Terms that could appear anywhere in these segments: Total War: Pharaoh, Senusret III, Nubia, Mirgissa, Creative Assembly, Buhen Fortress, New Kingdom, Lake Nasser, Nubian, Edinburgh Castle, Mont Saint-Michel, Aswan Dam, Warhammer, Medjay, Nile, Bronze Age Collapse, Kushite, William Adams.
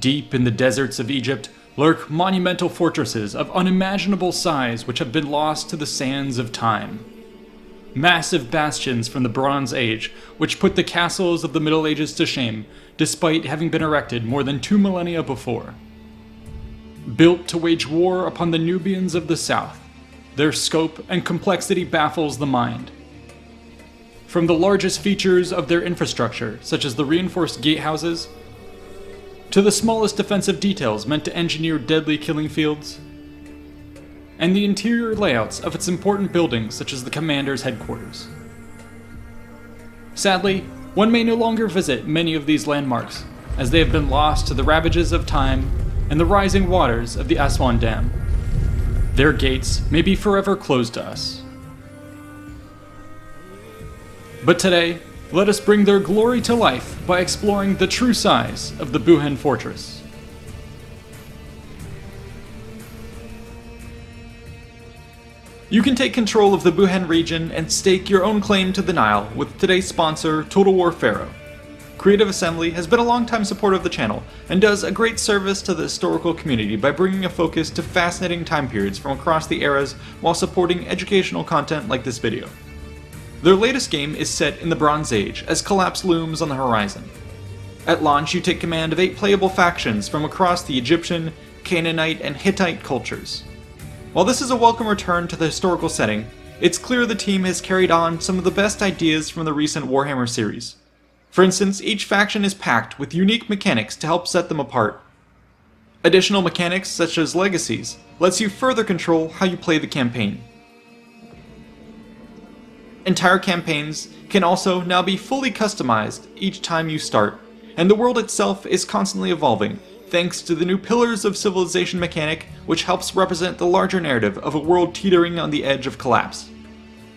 Deep in the deserts of Egypt lurk monumental fortresses of unimaginable size which have been lost to the sands of time. Massive bastions from the Bronze Age, which put the castles of the Middle Ages to shame, despite having been erected more than 2 millennia before. Built to wage war upon the Nubians of the south, their scope and complexity baffles the mind. From the largest features of their infrastructure, such as the reinforced gatehouses, to the smallest defensive details meant to engineer deadly killing fields, and the interior layouts of its important buildings such as the commander's headquarters. Sadly, one may no longer visit many of these landmarks, as they have been lost to the ravages of time and the rising waters of the Aswan Dam. Their gates may be forever closed to us. But today, let us bring their glory to life by exploring the true size of the Buhen Fortress. You can take control of the Buhen region and stake your own claim to the Nile with today's sponsor, Total War: Pharaoh. Creative Assembly has been a long-time supporter of the channel and does a great service to the historical community by bringing a focus to fascinating time periods from across the eras while supporting educational content like this video. Their latest game is set in the Bronze Age as collapse looms on the horizon. At launch, you take command of 8 playable factions from across the Egyptian, Canaanite, and Hittite cultures. While this is a welcome return to the historical setting, it's clear the team has carried on some of the best ideas from the recent Warhammer series. For instance, each faction is packed with unique mechanics to help set them apart. Additional mechanics, such as legacies, lets you further control how you play the campaign. Entire campaigns can also now be fully customized each time you start, and the world itself is constantly evolving, thanks to the new Pillars of Civilization mechanic, which helps represent the larger narrative of a world teetering on the edge of collapse.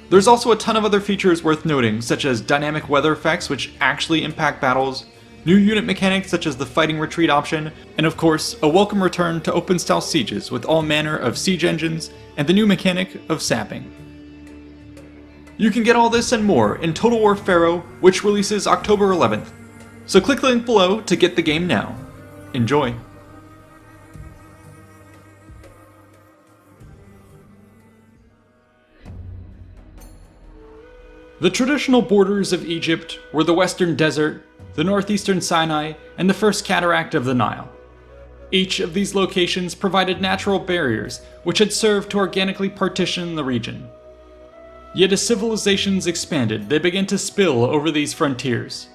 There's also a ton of other features worth noting, such as dynamic weather effects which actually impact battles, new unit mechanics such as the fighting retreat option, and of course, a welcome return to open-style sieges with all manner of siege engines and the new mechanic of sapping. You can get all this and more in Total War: Pharaoh, which releases October 11th, so click the link below to get the game now. Enjoy! The traditional borders of Egypt were the Western Desert, the northeastern Sinai, and the first cataract of the Nile. Each of these locations provided natural barriers which had served to organically partition the region. Yet as civilizations expanded, they began to spill over these frontiers.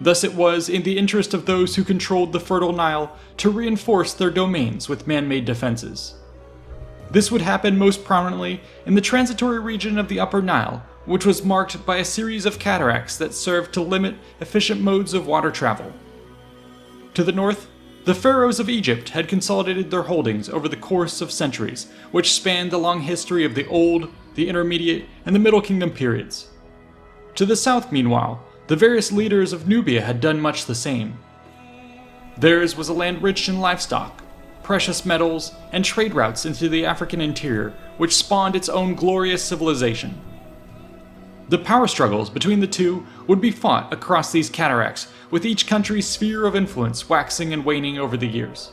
Thus it was in the interest of those who controlled the fertile Nile to reinforce their domains with man-made defenses. This would happen most prominently in the transitory region of the Upper Nile, which was marked by a series of cataracts that served to limit efficient modes of water travel. To the north, the pharaohs of Egypt had consolidated their holdings over the course of centuries, which spanned the long history of the Old, the Intermediate, and the Middle Kingdom periods. To the south, meanwhile, the various leaders of Nubia had done much the same. Theirs was a land rich in livestock, precious metals, and trade routes into the African interior, which spawned its own glorious civilization. The power struggles between the two would be fought across these cataracts, with each country's sphere of influence waxing and waning over the years.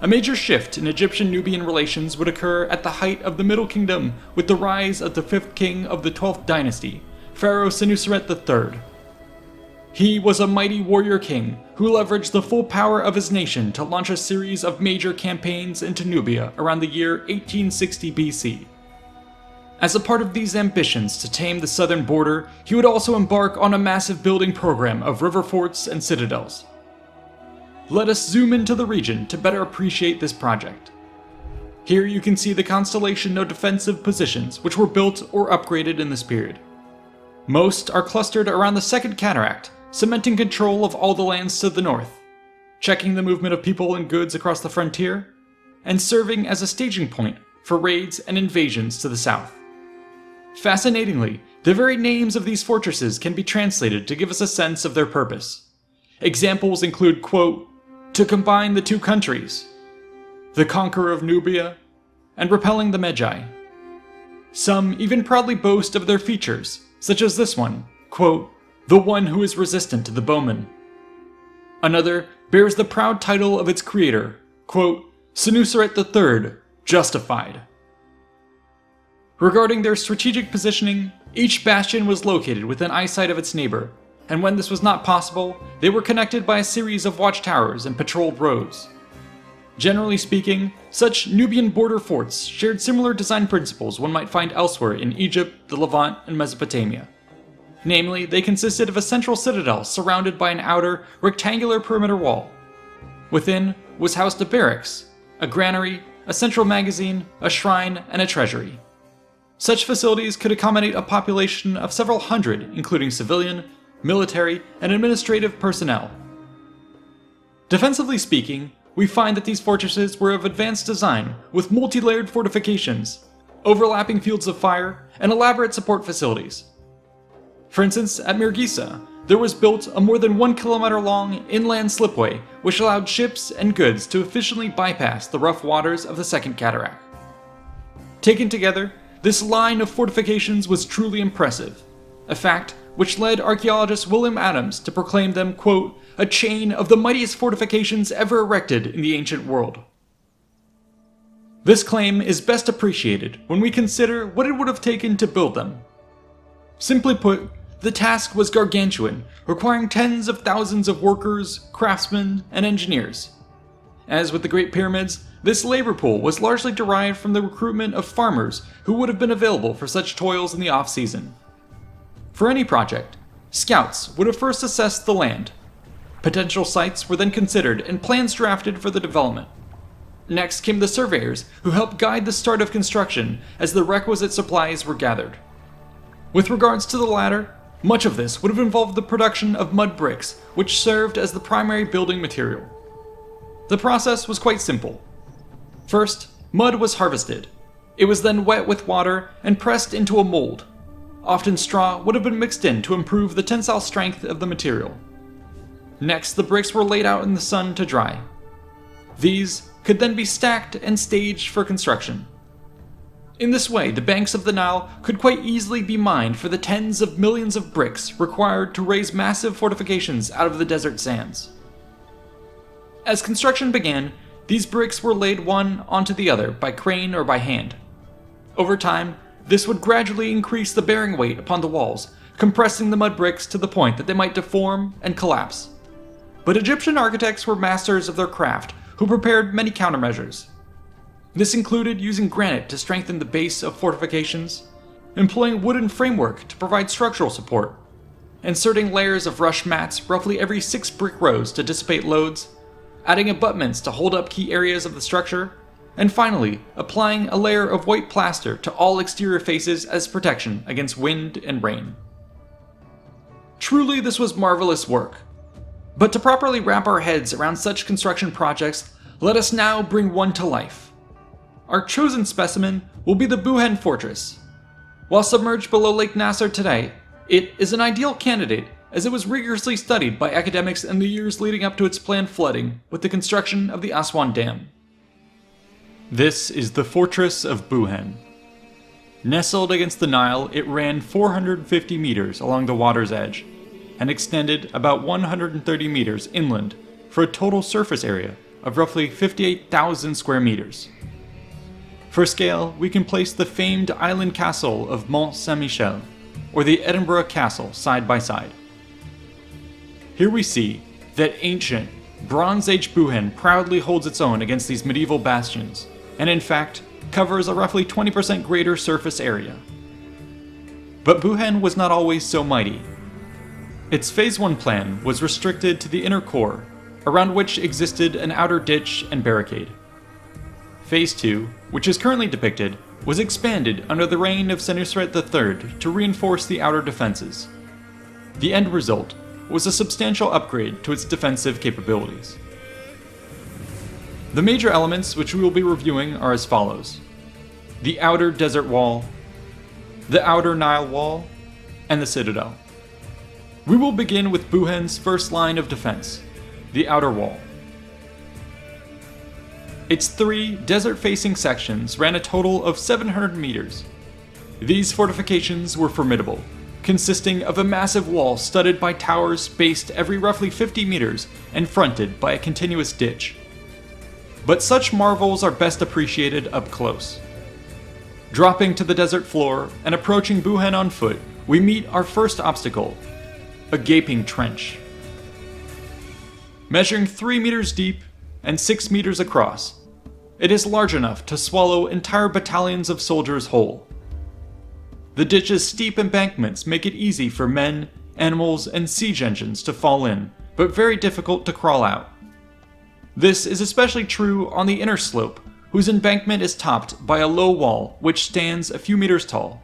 A major shift in Egyptian-Nubian relations would occur at the height of the Middle Kingdom with the rise of the 5th king of the 12th dynasty, Pharaoh Senusret III. He was a mighty warrior king who leveraged the full power of his nation to launch a series of major campaigns into Nubia around the year 1860 BC. As a part of these ambitions to tame the southern border, he would also embark on a massive building program of river forts and citadels. Let us zoom into the region to better appreciate this project. Here you can see the constellation of defensive positions which were built or upgraded in this period. Most are clustered around the Second Cataract, cementing control of all the lands to the north, checking the movement of people and goods across the frontier, and serving as a staging point for raids and invasions to the south. Fascinatingly, the very names of these fortresses can be translated to give us a sense of their purpose. Examples include, quote, "to combine the two countries," "the conqueror of Nubia," and "repelling the Medjay." Some even proudly boast of their features, such as this one, quote, "the one who is resistant to the bowman." Another, bears the proud title of its creator, quote, Senusret III, Justified. Regarding their strategic positioning, each bastion was located within eyesight of its neighbor, and when this was not possible, they were connected by a series of watchtowers and patrolled roads. Generally speaking, such Nubian border forts shared similar design principles one might find elsewhere in Egypt, the Levant, and Mesopotamia. Namely, they consisted of a central citadel surrounded by an outer, rectangular perimeter wall. Within was housed a barracks, a granary, a central magazine, a shrine, and a treasury. Such facilities could accommodate a population of several hundred, including civilian, military, and administrative personnel. Defensively speaking, we find that these fortresses were of advanced design with multi-layered fortifications, overlapping fields of fire, and elaborate support facilities. For instance, at Mirgissa, there was built a more than 1 kilometer long inland slipway which allowed ships and goods to efficiently bypass the rough waters of the Second Cataract. Taken together, this line of fortifications was truly impressive, a fact which led archaeologist William Adams to proclaim them, quote, a chain of the mightiest fortifications ever erected in the ancient world. This claim is best appreciated when we consider what it would have taken to build them. Simply put, the task was gargantuan, requiring tens of thousands of workers, craftsmen, and engineers. As with the Great Pyramids, this labor pool was largely derived from the recruitment of farmers who would have been available for such toils in the off-season. For any project, scouts would have first assessed the land. Potential sites were then considered and plans drafted for the development. Next came the surveyors, who helped guide the start of construction as the requisite supplies were gathered. With regards to the latter, much of this would have involved the production of mud bricks, which served as the primary building material. The process was quite simple. First, mud was harvested. It was then wet with water and pressed into a mold. Often straw would have been mixed in to improve the tensile strength of the material. Next, the bricks were laid out in the sun to dry. These could then be stacked and staged for construction. In this way, the banks of the Nile could quite easily be mined for the tens of millions of bricks required to raise massive fortifications out of the desert sands. As construction began, these bricks were laid one onto the other by crane or by hand. Over time, this would gradually increase the bearing weight upon the walls, compressing the mud bricks to the point that they might deform and collapse. But Egyptian architects were masters of their craft, who prepared many countermeasures. This included using granite to strengthen the base of fortifications, employing wooden framework to provide structural support, inserting layers of rush mats roughly every 6 brick rows to dissipate loads, adding abutments to hold up key areas of the structure, and finally, applying a layer of white plaster to all exterior faces as protection against wind and rain. Truly, this was marvelous work. But to properly wrap our heads around such construction projects, let us now bring one to life. Our chosen specimen will be the Buhen Fortress. While submerged below Lake Nasser today, it is an ideal candidate as it was rigorously studied by academics in the years leading up to its planned flooding with the construction of the Aswan Dam. This is the Fortress of Buhen. Nestled against the Nile, it ran 450 meters along the water's edge and extended about 130 meters inland for a total surface area of roughly 58,000 square meters. For scale, we can place the famed island castle of Mont Saint-Michel or the Edinburgh Castle side by side. Here we see that ancient Bronze Age Buhen proudly holds its own against these medieval bastions, and in fact, covers a roughly 20% greater surface area. But Buhen was not always so mighty. Its Phase 1 plan was restricted to the inner core, around which existed an outer ditch and barricade. Phase 2, which is currently depicted, was expanded under the reign of Senusret III to reinforce the outer defenses. The end result was a substantial upgrade to its defensive capabilities. The major elements which we will be reviewing are as follows: the outer desert wall, the outer Nile wall, and the citadel. We will begin with Buhen's first line of defense, the outer wall. Its 3 desert-facing sections ran a total of 700 meters. These fortifications were formidable, consisting of a massive wall studded by towers spaced every roughly 50 meters and fronted by a continuous ditch. But such marvels are best appreciated up close. Dropping to the desert floor and approaching Buhen on foot, we meet our first obstacle, a gaping trench. Measuring 3 meters deep and 6 meters across, it is large enough to swallow entire battalions of soldiers whole. The ditch's steep embankments make it easy for men, animals, and siege engines to fall in, but very difficult to crawl out. This is especially true on the inner slope, whose embankment is topped by a low wall which stands a few meters tall.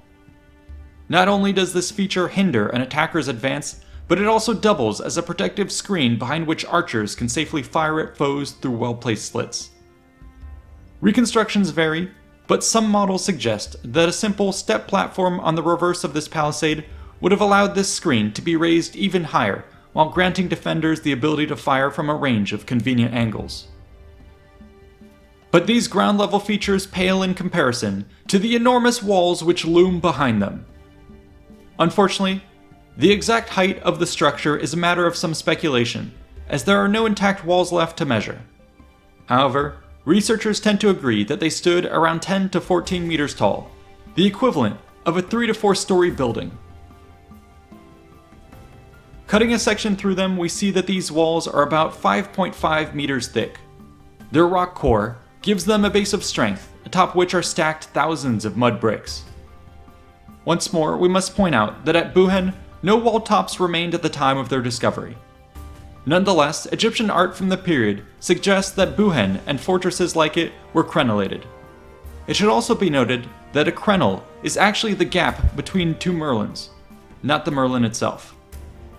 Not only does this feature hinder an attacker's advance, but it also doubles as a protective screen behind which archers can safely fire at foes through well-placed slits. Reconstructions vary, but some models suggest that a simple step platform on the reverse of this palisade would have allowed this screen to be raised even higher, while granting defenders the ability to fire from a range of convenient angles. But these ground-level features pale in comparison to the enormous walls which loom behind them. Unfortunately, the exact height of the structure is a matter of some speculation, as there are no intact walls left to measure. However, researchers tend to agree that they stood around 10 to 14 meters tall, the equivalent of a 3- to 4-story building. Cutting a section through them, we see that these walls are about 5.5 meters thick. Their rock core gives them a base of strength, atop which are stacked thousands of mud bricks. Once more, we must point out that at Buhen, no wall tops remained at the time of their discovery. Nonetheless, Egyptian art from the period suggests that Buhen and fortresses like it were crenellated. It should also be noted that a crenel is actually the gap between two merlins, not the merlin itself.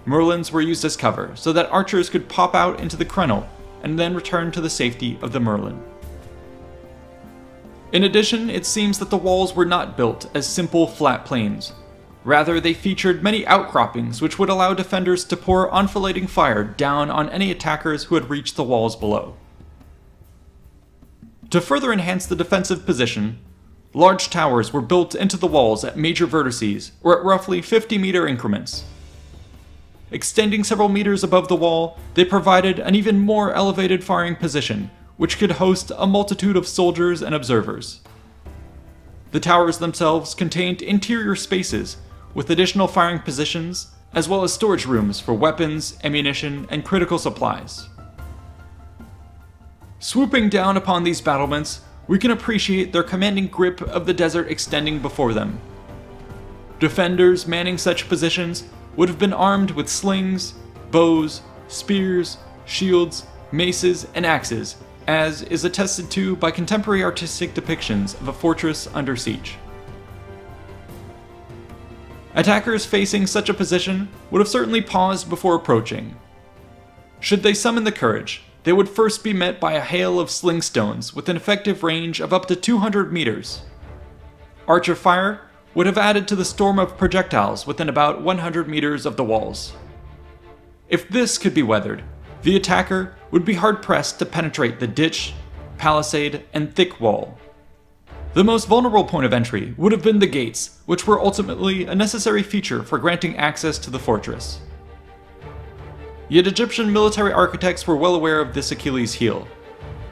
Merlins were used as cover so that archers could pop out into the crenel and then return to the safety of the merlin. In addition, it seems that the walls were not built as simple flat planes. Rather, they featured many outcroppings which would allow defenders to pour enfilading fire down on any attackers who had reached the walls below. To further enhance the defensive position, large towers were built into the walls at major vertices, or at roughly 50-meter increments. Extending several meters above the wall, they provided an even more elevated firing position, which could host a multitude of soldiers and observers. The towers themselves contained interior spaces with additional firing positions, as well as storage rooms for weapons, ammunition, and critical supplies. Swooping down upon these battlements, we can appreciate their commanding grip of the desert extending before them. Defenders manning such positions would have been armed with slings, bows, spears, shields, maces, and axes, as is attested to by contemporary artistic depictions of a fortress under siege. Attackers facing such a position would have certainly paused before approaching. Should they summon the courage, they would first be met by a hail of sling stones with an effective range of up to 200 meters. Archer fire would have added to the storm of projectiles within about 100 meters of the walls. If this could be weathered, the attacker would be hard-pressed to penetrate the ditch, palisade, and thick wall. The most vulnerable point of entry would have been the gates, which were ultimately a necessary feature for granting access to the fortress. Yet Egyptian military architects were well aware of this Achilles' heel.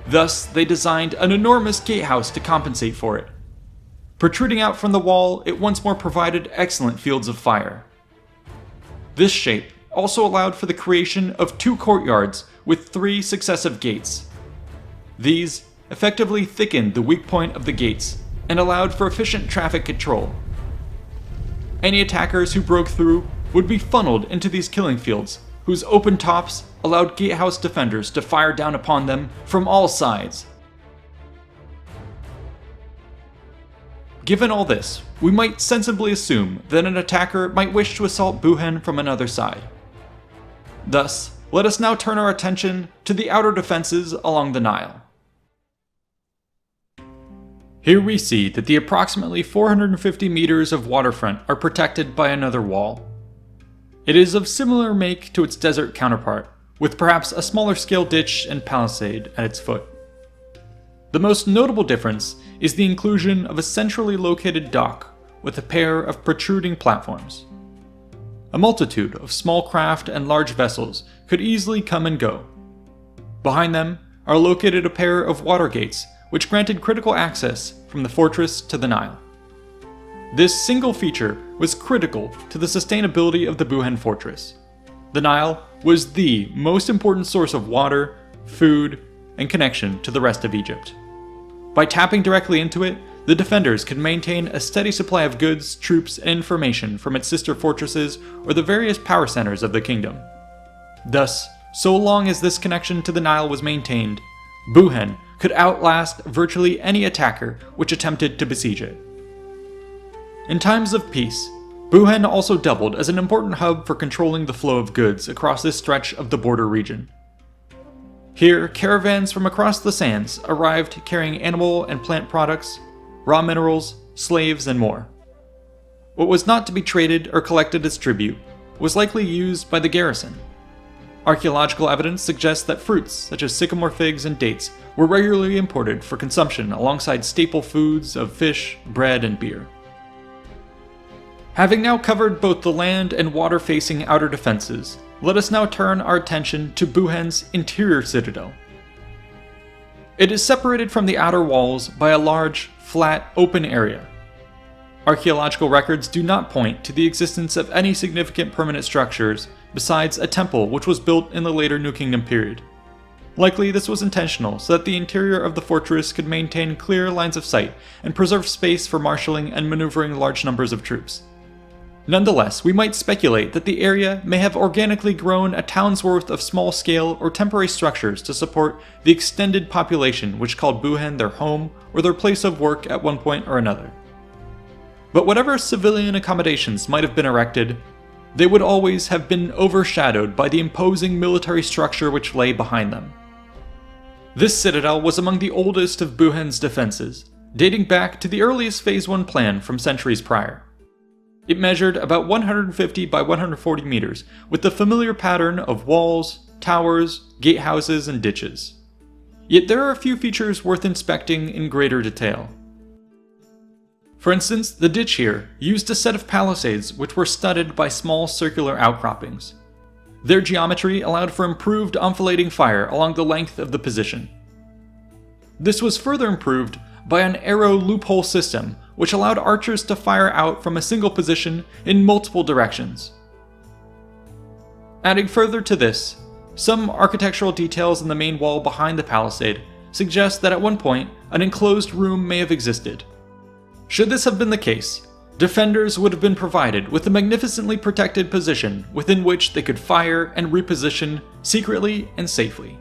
Thus, they designed an enormous gatehouse to compensate for it. Protruding out from the wall, it once more provided excellent fields of fire. This shape also allowed for the creation of 2 courtyards with 3 successive gates. These effectively thickened the weak point of the gates and allowed for efficient traffic control. Any attackers who broke through would be funneled into these killing fields, whose open tops allowed gatehouse defenders to fire down upon them from all sides. Given all this, we might sensibly assume that an attacker might wish to assault Buhen from another side. Thus, let us now turn our attention to the outer defenses along the Nile. Here we see that the approximately 450 meters of waterfront are protected by another wall. It is of similar make to its desert counterpart, with perhaps a smaller scale ditch and palisade at its foot. The most notable difference is the inclusion of a centrally located dock with a pair of protruding platforms. A multitude of small craft and large vessels could easily come and go. Behind them are located a pair of water gates which granted critical access from the fortress to the Nile. This single feature was critical to the sustainability of the Buhen Fortress. The Nile was the most important source of water, food, and connection to the rest of Egypt. By tapping directly into it, the defenders could maintain a steady supply of goods, troops, and information from its sister fortresses or the various power centers of the kingdom. Thus, so long as this connection to the Nile was maintained, Buhen could outlast virtually any attacker which attempted to besiege it. In times of peace, Buhen also doubled as an important hub for controlling the flow of goods across this stretch of the border region. Here, caravans from across the sands arrived carrying animal and plant products, raw minerals, slaves, and more. What was not to be traded or collected as tribute was likely used by the garrison. Archaeological evidence suggests that fruits such as sycamore figs and dates were regularly imported for consumption alongside staple foods of fish, bread, and beer. Having now covered both the land and water-facing outer defenses, let us now turn our attention to Buhen's interior citadel. It is separated from the outer walls by a large, flat, open area. Archaeological records do not point to the existence of any significant permanent structures besides a temple which was built in the later New Kingdom period. Likely this was intentional so that the interior of the fortress could maintain clear lines of sight and preserve space for marshalling and maneuvering large numbers of troops. Nonetheless, we might speculate that the area may have organically grown a town's worth of small-scale or temporary structures to support the extended population which called Buhen their home or their place of work at one point or another. But whatever civilian accommodations might have been erected, they would always have been overshadowed by the imposing military structure which lay behind them. This citadel was among the oldest of Buhen's defenses, dating back to the earliest Phase 1 plan from centuries prior. It measured about 150 by 140 meters, with the familiar pattern of walls, towers, gatehouses, and ditches. Yet there are a few features worth inspecting in greater detail. For instance, the ditch here used a set of palisades which were studded by small circular outcroppings. Their geometry allowed for improved enfilading fire along the length of the position. This was further improved by an arrow loophole system, which allowed archers to fire out from a single position in multiple directions. Adding further to this, some architectural details in the main wall behind the palisade suggest that at one point an enclosed room may have existed. Should this have been the case, defenders would have been provided with a magnificently protected position within which they could fire and reposition secretly and safely.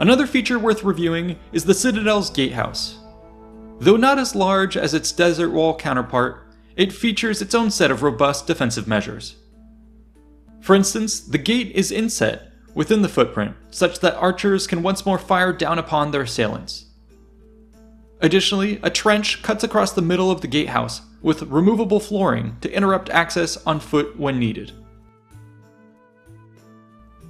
Another feature worth reviewing is the citadel's gatehouse. Though not as large as its desert wall counterpart, it features its own set of robust defensive measures. For instance, the gate is inset within the footprint, such that archers can once more fire down upon their assailants. Additionally, a trench cuts across the middle of the gatehouse with removable flooring to interrupt access on foot when needed.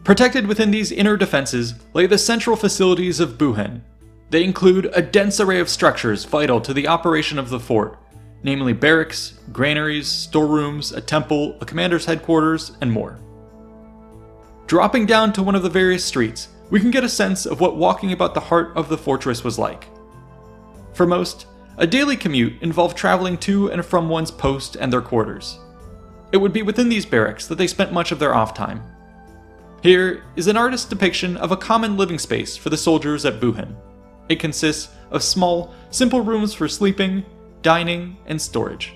Protected within these inner defenses lay the central facilities of Buhen. They include a dense array of structures vital to the operation of the fort, namely barracks, granaries, storerooms, a temple, a commander's headquarters, and more. Dropping down to one of the various streets, we can get a sense of what walking about the heart of the fortress was like. For most, a daily commute involved traveling to and from one's post and their quarters. It would be within these barracks that they spent much of their off time. Here is an artist's depiction of a common living space for the soldiers at Buhen. It consists of small, simple rooms for sleeping, dining, and storage.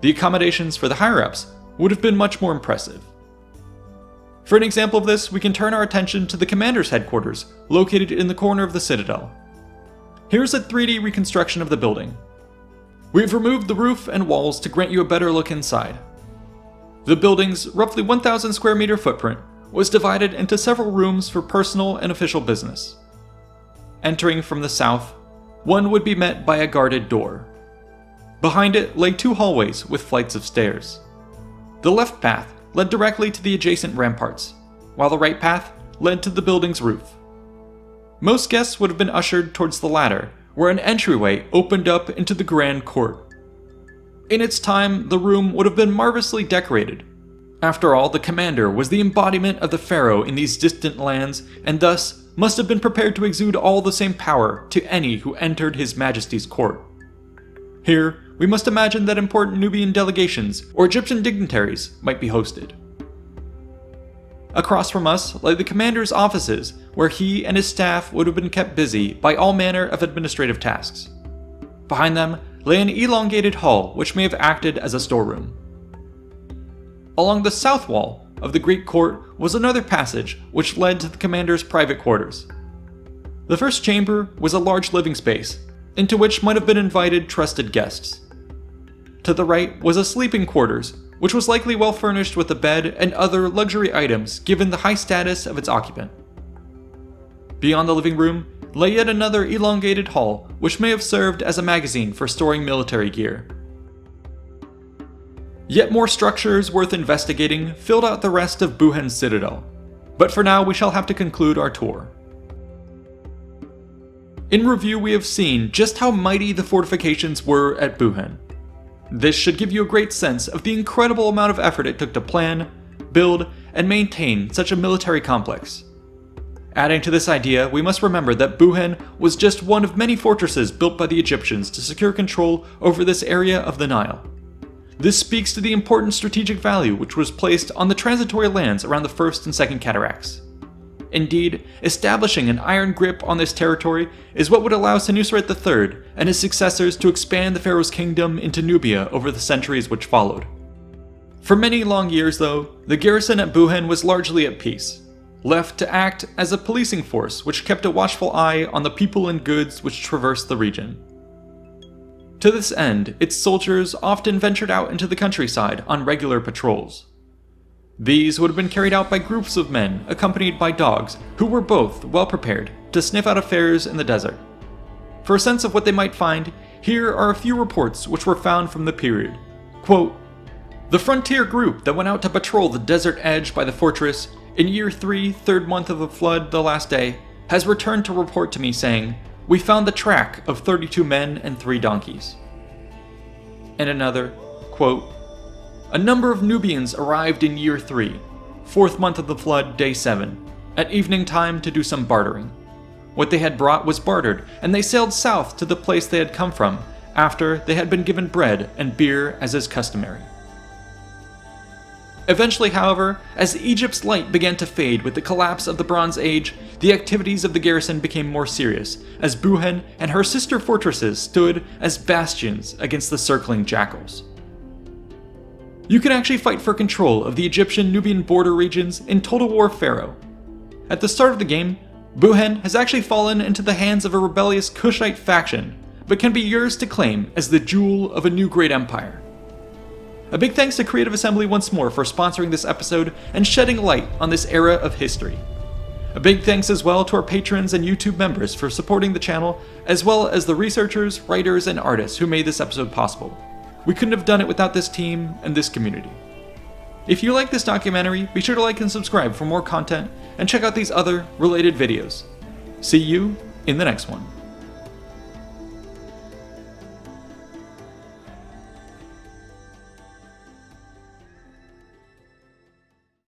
The accommodations for the higher-ups would have been much more impressive. For an example of this, we can turn our attention to the commander's headquarters, located in the corner of the citadel. Here's a 3D reconstruction of the building. We've removed the roof and walls to grant you a better look inside. The building's roughly 1,000 square meter footprint was divided into several rooms for personal and official business. Entering from the south, one would be met by a guarded door. Behind it lay two hallways with flights of stairs. The left path led directly to the adjacent ramparts, while the right path led to the building's roof. Most guests would have been ushered towards the latter, where an entryway opened up into the grand court. In its time, the room would have been marvelously decorated. After all, the commander was the embodiment of the pharaoh in these distant lands, and thus must have been prepared to exude all the same power to any who entered his majesty's court. Here, we must imagine that important Nubian delegations or Egyptian dignitaries might be hosted. Across from us lay the commander's offices, where he and his staff would have been kept busy by all manner of administrative tasks. Behind them lay an elongated hall which may have acted as a storeroom. Along the south wall of the Greek court was another passage which led to the commander's private quarters. The first chamber was a large living space, into which might have been invited trusted guests. To the right was a sleeping quarters, which was likely well furnished with a bed and other luxury items given the high status of its occupant. Beyond the living room lay yet another elongated hall, which may have served as a magazine for storing military gear. Yet more structures worth investigating filled out the rest of Buhen's citadel, but for now we shall have to conclude our tour. In review, we have seen just how mighty the fortifications were at Buhen. This should give you a great sense of the incredible amount of effort it took to plan, build, and maintain such a military complex. Adding to this idea, we must remember that Buhen was just one of many fortresses built by the Egyptians to secure control over this area of the Nile. This speaks to the important strategic value which was placed on the transitory lands around the First and Second Cataracts. Indeed, establishing an iron grip on this territory is what would allow Senusret III and his successors to expand the pharaoh's kingdom into Nubia over the centuries which followed. For many long years though, the garrison at Buhen was largely at peace, left to act as a policing force which kept a watchful eye on the people and goods which traversed the region. To this end, its soldiers often ventured out into the countryside on regular patrols. These would have been carried out by groups of men accompanied by dogs who were both well prepared to sniff out affairs in the desert. For a sense of what they might find, here are a few reports which were found from the period. Quote, "The frontier group that went out to patrol the desert edge by the fortress in year 3, third month of the flood, the last day, has returned to report to me saying, we found the track of 32 men and 3 donkeys." And another, quote, "A number of Nubians arrived in year 3, fourth month of the flood, day 7, at evening time to do some bartering. What they had brought was bartered, and they sailed south to the place they had come from, after they had been given bread and beer as is customary." Eventually, however, as Egypt's light began to fade with the collapse of the Bronze Age, the activities of the garrison became more serious, as Buhen and her sister fortresses stood as bastions against the circling jackals. You can actually fight for control of the Egyptian-Nubian border regions in Total War: Pharaoh. At the start of the game, Buhen has actually fallen into the hands of a rebellious Kushite faction, but can be yours to claim as the jewel of a new great empire. A big thanks to Creative Assembly once more for sponsoring this episode and shedding light on this era of history. A big thanks as well to our patrons and YouTube members for supporting the channel, as well as the researchers, writers, and artists who made this episode possible. We couldn't have done it without this team and this community. If you like this documentary, be sure to like and subscribe for more content, and check out these other related videos. See you in the next one.